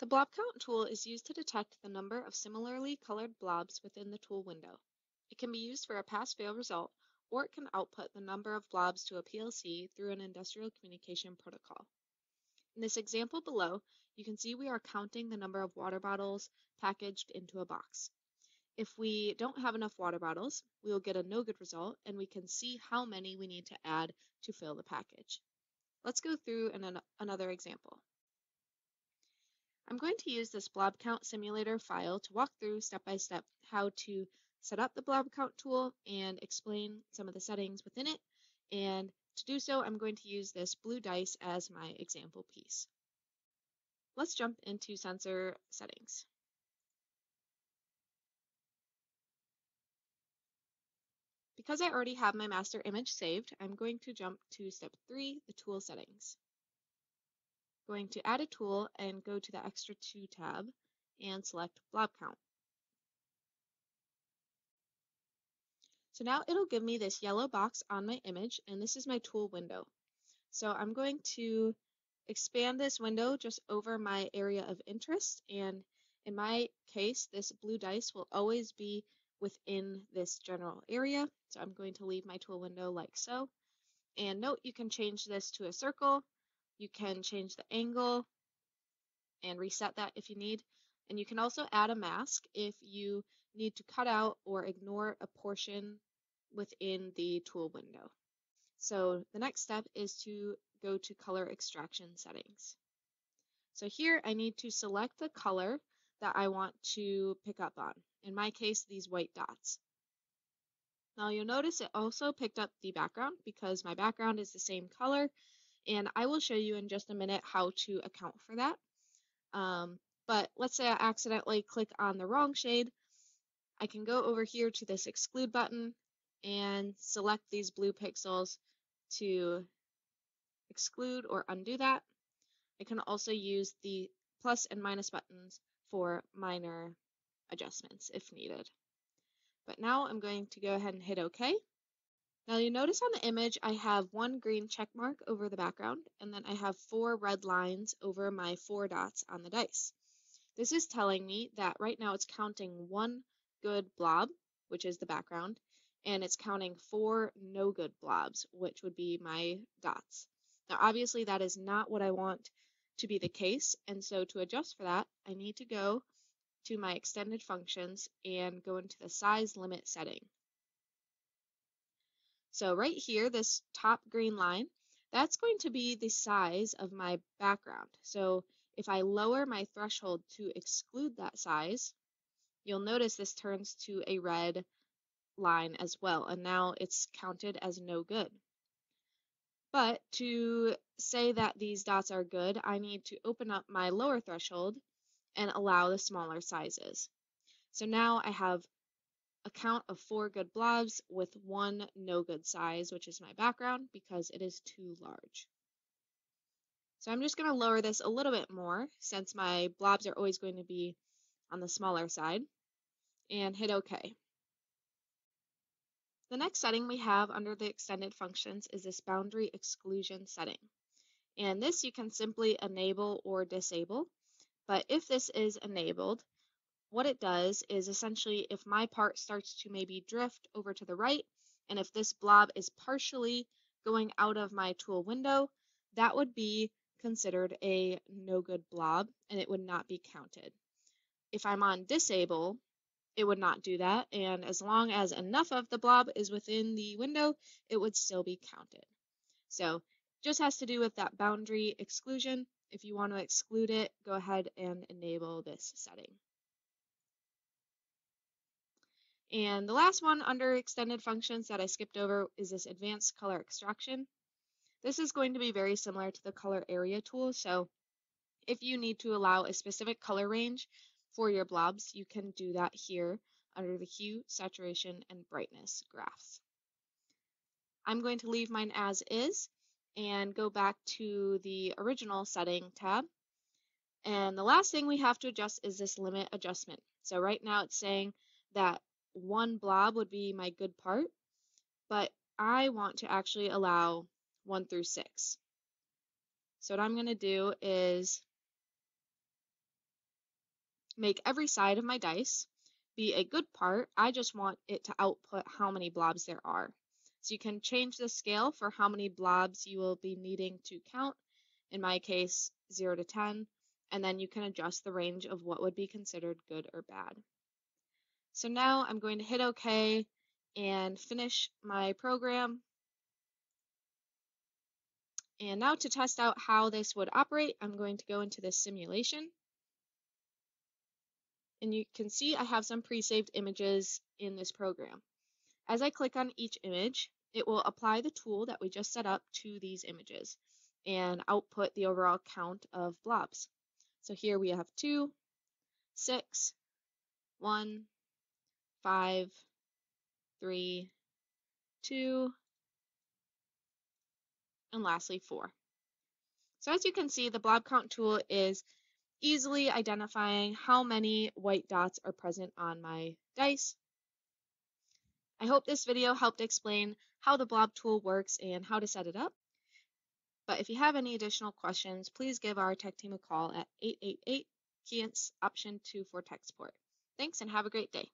The Blob Count tool is used to detect the number of similarly colored blobs within the tool window. It can be used for a pass-fail result, or it can output the number of blobs to a PLC through an industrial communication protocol. In this example below, you can see we are counting the number of water bottles packaged into a box. If we don't have enough water bottles, we will get a no good result, and we can see how many we need to add to fill the package. Let's go through another example. I'm going to use this Blob Count simulator file to walk through step by step how to set up the Blob Count tool and explain some of the settings within it. And to do so, I'm going to use this blue dice as my example piece. Let's jump into sensor settings. Because I already have my master image saved, I'm going to jump to step 3, the tool settings. Going to add a tool and go to the extra 2 tab and select Blob Count. So now it'll give me this yellow box on my image, and this is my tool window. So I'm going to expand this window just over my area of interest, and in my case, this blue dice will always be within this general area. So I'm going to leave my tool window like so. And note, you can change this to a circle. You can change the angle and reset that if you need. And you can also add a mask if you need to cut out or ignore a portion within the tool window. So the next step is to go to color extraction settings. So here I need to select the color that I want to pick up on. In my case, these white dots. Now you'll notice it also picked up the background because my background is the same color, and I will show you in just a minute how to account for that. But let's say I accidentally click on the wrong shade. I can go over here to this exclude button and select these blue pixels to exclude or undo that. I can also use the plus and minus buttons for minor adjustments if needed. But now I'm going to go ahead and hit OK. Now you notice on the image I have one green check mark over the background, and then I have 4 red lines over my 4 dots on the dice. This is telling me that right now it's counting 1 good blob, which is the background, and it's counting 4 no good blobs, which would be my dots. Now obviously that is not what I want to be the case, and so to adjust for that, I need to go to my extended functions and go into the size limit setting. So right here, this top green line, that's going to be the size of my background. So if I lower my threshold to exclude that size, you'll notice this turns to a red line as well, and now it's counted as no good. But to say that these dots are good, I need to open up my lower threshold and allow the smaller sizes. So now I have a count of 4 good blobs with 1 no good size, which is my background because it is too large. So I'm just going to lower this a little bit more since my blobs are always going to be on the smaller side, and hit OK. The next setting we have under the extended functions is this boundary exclusion setting. And this you can simply enable or disable. But if this is enabled, what it does is essentially if my part starts to maybe drift over to the right, and if this blob is partially going out of my tool window, that would be considered a no good blob and it would not be counted. If I'm on disable, it would not do that, and as long as enough of the blob is within the window, it would still be counted. So just has to do with that boundary exclusion. If you want to exclude it, go ahead and enable this setting. And the last one under extended functions that I skipped over is this advanced color extraction. This is going to be very similar to the color area tool. So if you need to allow a specific color range for your blobs, you can do that here under the hue, saturation, and brightness graphs. I'm going to leave mine as is and go back to the original setting tab. And the last thing we have to adjust is this limit adjustment. So right now it's saying that 1 blob would be my good part, but I want to actually allow 1 through 6. So what I'm going to do is make every side of my dice be a good part. I just want it to output how many blobs there are. So you can change the scale for how many blobs you will be needing to count, in my case 0 to 10, and then you can adjust the range of what would be considered good or bad. So now I'm going to hit OK and finish my program. And now to test out how this would operate, I'm going to go into this simulation. And you can see I have some pre-saved images in this program. As I click on each image, it will apply the tool that we just set up to these images and output the overall count of blobs. So here we have 2, 6, 1, 5, 3, 2, and lastly 4. So as you can see, the blob count tool is easily identifying how many white dots are present on my dice. I hope this video helped explain how the blob tool works and how to set it up. But if you have any additional questions, please give our tech team a call at 888-KEYENCE option 2 for tech support. Thanks and have a great day.